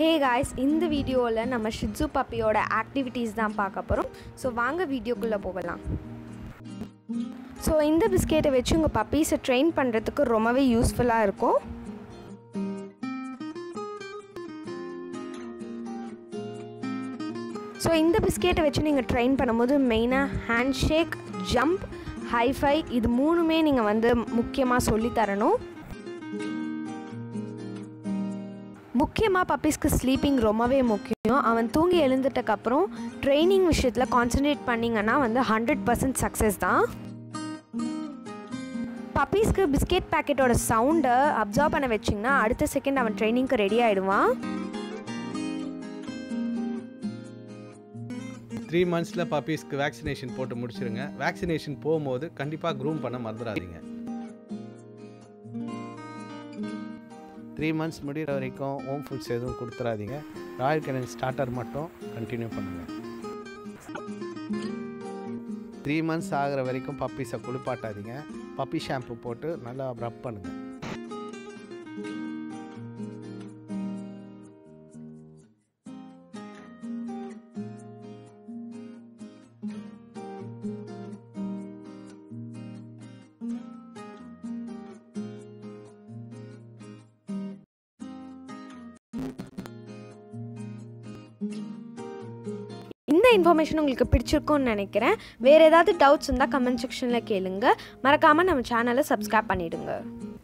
Hey guys, இந்த வீடியோல நம்ம ஷிட்சு பப்பியோட ஆக்டிவிटीज தான் பார்க்க போறோம். சோ வாங்க வீடியோக்குள்ள போகலாம். சோ இந்த பிஸ்கட்டை வெச்சு உங்க பப்பீஸை ட்ரெயின் பண்றதுக்கு ரொம்பவே யூஸ்ஃபுல்லா இருக்கும். சோ இந்த பிஸ்கட்டை வெச்சு நீங்க ட்ரெயின் பண்ணும்போது மெயினா hand shake, jump, high five இது மூணுமே நீங்க வந்து முக்கியமா சொல்லி தரணும். मुख्यमा पपीस्क स्लीपिंग रोमवे मुख्यम तूंगी एलुंदटकप्परम ट्रेनिंग विषयत्तुल कांसंट्रेट पन्नींगना वंदु 100% सक्सेस दा पपीस्क बिस्केट पैकेटोड साउंड अब्सॉर्ब பண்ண வெச்சீங்கனா அடுத்த செகண்ட் அவன் ட்ரெய்னிங்க்கு ரெடி ஆயிடுவான் 3 मंथ्सல பப்பீஸ்க்கு वैक्सीनेशन போட்டு முடிச்சிருங்க वैक्सीनेशन போயும்போது கண்டிப்பா ग्रूम பண்ண மறந்துடாதீங்க 3 मंथ्स मुड़ीर वरैक्कुम होम फूड्स एदुम कुडुत्तरादींगा रॉयल कैनन स्टार्टर मट्टुम कंटिन्यू पण्णुंगा 3 मंथ्स आगुर वरैक्कुम पपीस कुलिपाटादींगा पपी शैम्पू पोट्टु नल्ला रब पण्णुंगा இந்த இன்ஃபர்மேஷன் உங்களுக்கு பிடிச்சிருக்கும்னு நினைக்கிறேன். வேற ஏதாவது டவுட்ஸ் இருந்தா கமெண்ட் செக்ஷன்ல கேளுங்க. மறக்காம நம்ம சேனலை சப்ஸ்கிரைப் பண்ணிடுங்க.